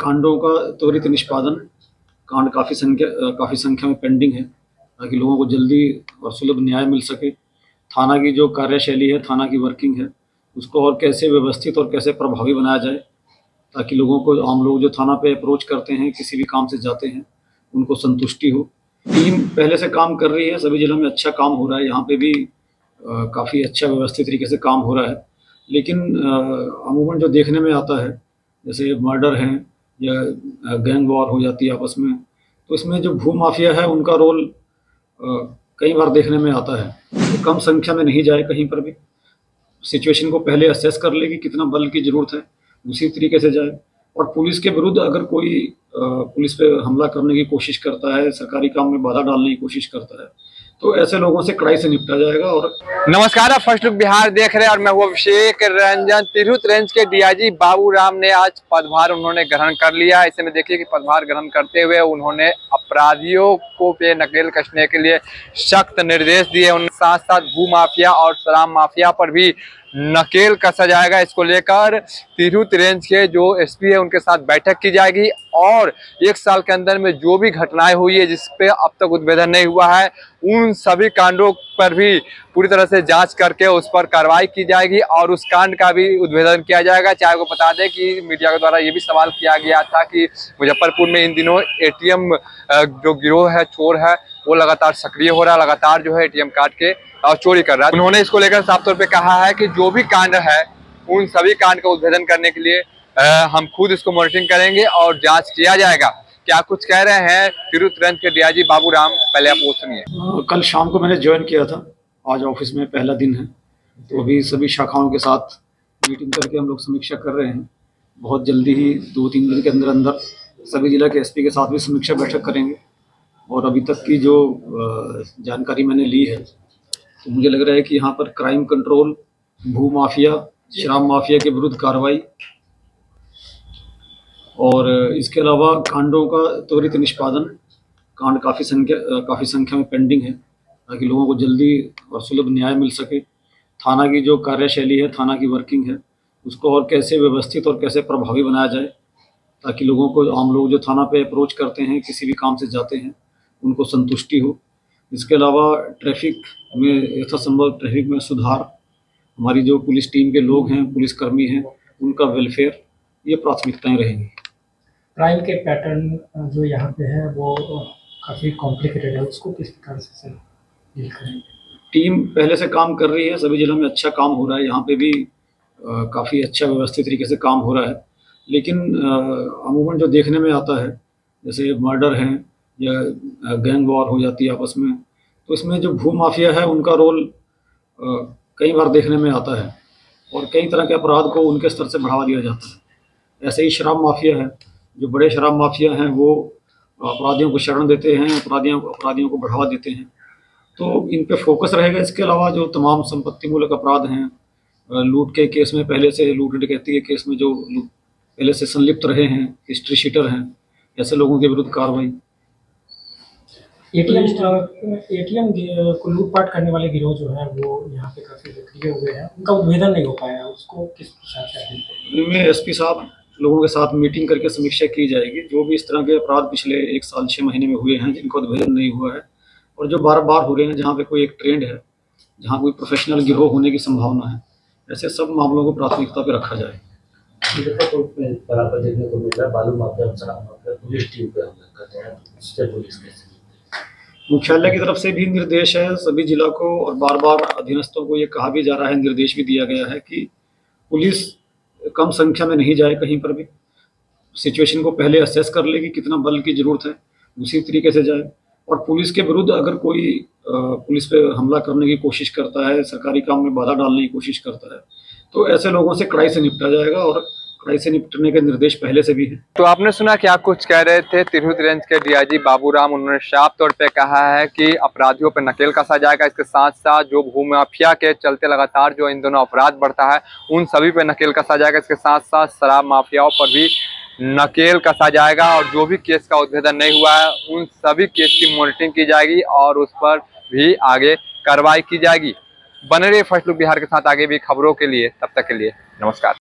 कांडों का त्वरित निष्पादन, कांड काफ़ी संख्या में पेंडिंग है ताकि लोगों को जल्दी और सुलभ न्याय मिल सके। थाना की जो कार्यशैली है, थाना की वर्किंग है, उसको और कैसे व्यवस्थित और कैसे प्रभावी बनाया जाए ताकि लोगों को, आम लोग जो थाना पे अप्रोच करते हैं, किसी भी काम से जाते हैं, उनको संतुष्टि हो। टीम पहले से काम कर रही है, सभी जिलों में अच्छा काम हो रहा है, यहाँ पे भी काफ़ी अच्छा व्यवस्थित तरीके से काम हो रहा है। लेकिन अमूमन जो देखने में आता है, जैसे मर्डर हैं या गैंग वॉर हो जाती है आपस में, तो इसमें जो भू माफिया है उनका रोल कई बार देखने में आता है। तो कम संख्या में नहीं जाए, कहीं पर भी सिचुएशन को पहले असेस कर ले कि कितना बल की ज़रूरत है, उसी तरीके से जाए। और पुलिस के विरुद्ध अगर कोई पुलिस पे हमला करने की कोशिश करता है, सरकारी काम में बाधा डालने की कोशिश करता है, तो ऐसे लोगों से कड़ाई से निपटा जाएगा। और नमस्कार, आप फर्स्ट लुक बिहार देख रहे हैं और मैं हूं अभिषेक रंजन। तिरहुत रेंज के डीआईजी बाबू राम ने आज पदभार उन्होंने ग्रहण कर लिया। ऐसे में देखिए कि पदभार ग्रहण करते हुए उन्होंने अपराधियों को पे नकेल कसने के लिए सख्त निर्देश दिए। उन्होंने साथ साथ भू माफिया और शराब माफिया पर भी नकेल कसा जाएगा। इसको लेकर तिरहुत रेंज के जो एसपी है उनके साथ बैठक की जाएगी और एक साल के अंदर में जो भी घटनाएं हुई है जिसपे अब तक उद्भेदन नहीं हुआ है, उन सभी कांडों पर भी पूरी तरह से जांच करके उस पर कार्रवाई की जाएगी और उस कांड का भी उद्भेदन किया जाएगा। चाहे वो बता दें कि मीडिया के द्वारा ये भी सवाल किया गया था कि मुजफ्फरपुर में इन दिनों ATM जो गिरोह है, चोर है, वो लगातार सक्रिय हो रहा है, लगातार जो है ATM काट के और चोरी कर रहा है। उन्होंने इसको लेकर साफ तौर पे कहा है कि जो भी कांड है उन सभी कांड का उद्भेदन करने के लिए हम खुद इसको मॉनिटरिंग करेंगे और जांच किया जाएगा। क्या कुछ कह रहे हैं तिरहुत रेंज के डीआईजी बाबू राम, पहले आप वो सुनिए। कल शाम को मैंने ज्वाइन किया था, आज ऑफिस में पहला दिन है, तो अभी सभी शाखाओं के साथ मीटिंग करके हम लोग समीक्षा कर रहे हैं। बहुत जल्दी ही 2-3 दिन के अंदर अंदर सभी जिला के एसपी के साथ भी समीक्षा बैठक करेंगे। और अभी तक की जो जानकारी मैंने ली है तो मुझे लग रहा है कि यहाँ पर क्राइम कंट्रोल, भू माफिया, शराब माफिया के विरुद्ध कार्रवाई और इसके अलावा कांडों का त्वरित निष्पादन, कांड काफ़ी संख्या में पेंडिंग है ताकि लोगों को जल्दी और सुलभ न्याय मिल सके। थाना की जो कार्यशैली है, थाना की वर्किंग है, उसको और कैसे व्यवस्थित और कैसे प्रभावी बनाया जाए ताकि लोगों को, आम लोग जो थाना पे अप्रोच करते हैं, किसी भी काम से जाते हैं, उनको संतुष्टि हो। इसके अलावा ट्रैफिक में यथासंभव ट्रैफिक में सुधार, हमारी जो पुलिस टीम के लोग हैं, पुलिसकर्मी हैं, उनका वेलफेयर, ये प्राथमिकताएं रहेंगी। क्राइम के पैटर्न जो यहाँ पे है वो काफ़ी कॉम्प्लिकेटेड है, उसको किस प्रकार से डील करेंगे? टीम पहले से काम कर रही है, सभी जिलों में अच्छा काम हो रहा है, यहाँ पे भी काफ़ी अच्छा व्यवस्थित तरीके से काम हो रहा है। लेकिन अमूमन जो देखने में आता है, जैसे मर्डर हैं या गैंग वॉर हो जाती है आपस में, तो इसमें जो भू माफिया है उनका रोल कई बार देखने में आता है और कई तरह के अपराध को उनके स्तर से बढ़ावा दिया जाता है। ऐसे ही शराब माफिया है, जो बड़े शराब माफिया हैं वो अपराधियों को शरण देते हैं, अपराधियों को बढ़ावा देते हैं, तो इन पे फोकस रहेगा। इसके अलावा जो तमाम संपत्ति मूलक अपराध हैं, लूट के केस में पहले से, लूट डकैती के केस में जो पहले से संलिप्त रहे हैं, हिस्ट्री शीटर हैं, ऐसे लोगों के विरुद्ध कार्रवाई। ATM को लूटपाट करने वाले गिरोह जो है वो यहाँ पे काफी सक्रिय हुए हैं, उनका उद्भेदन नहीं हो पाया, उसको किस हिसाब से? इनमें एसपी साहब लोगों के साथ मीटिंग करके समीक्षा की जाएगी। जो भी इस तरह के अपराध पिछले 1 साल 6 महीने में हुए हैं जिनको उद्भेदन नहीं हुआ है और जो बार-बार हो रहे हैं, जहाँ पे कोई एक ट्रेंड है, जहाँ कोई प्रोफेशनल गिरोह होने की संभावना है, ऐसे सब मामलों को प्राथमिकता पे रखा जाए। देखने को मिल रहा है बालू माफिया पुलिस टीम पे हमला करते हैं, मुख्यालय की तरफ से भी निर्देश है सभी जिला को, और बार बार अधीनस्थों को ये कहा भी जा रहा है, निर्देश भी दिया गया है कि पुलिस कम संख्या में नहीं जाए, कहीं पर भी सिचुएशन को पहले असेस कर ले कि कितना बल की ज़रूरत है, उसी तरीके से जाए। और पुलिस के विरुद्ध अगर कोई पुलिस पे हमला करने की कोशिश करता है, सरकारी काम में बाधा डालने की कोशिश करता है, तो ऐसे लोगों से कड़ाई से निपटा जाएगा और ऐसे निपटने के निर्देश पहले से भी है। तो आपने सुना कि आप कुछ कह रहे थे तिरहुत रेंज के डीआईजी बाबू राम, उन्होंने साफ तौर पे कहा है कि अपराधियों पे नकेल कसा जाएगा। इसके साथ साथ जो भू माफिया के चलते लगातार जो इन दोनों अपराध बढ़ता है उन सभी पे नकेल कसा जाएगा। इसके साथ साथ शराब माफियाओं पर भी नकेल कसा जाएगा और जो भी केस का उद्भेदन नहीं हुआ है उन सभी केस की मॉनिटरिंग की जाएगी और उस पर भी आगे कार्रवाई की जाएगी। बने रहिए फर्स्ट लुक बिहार के साथ आगे भी खबरों के लिए, तब तक के लिए नमस्कार।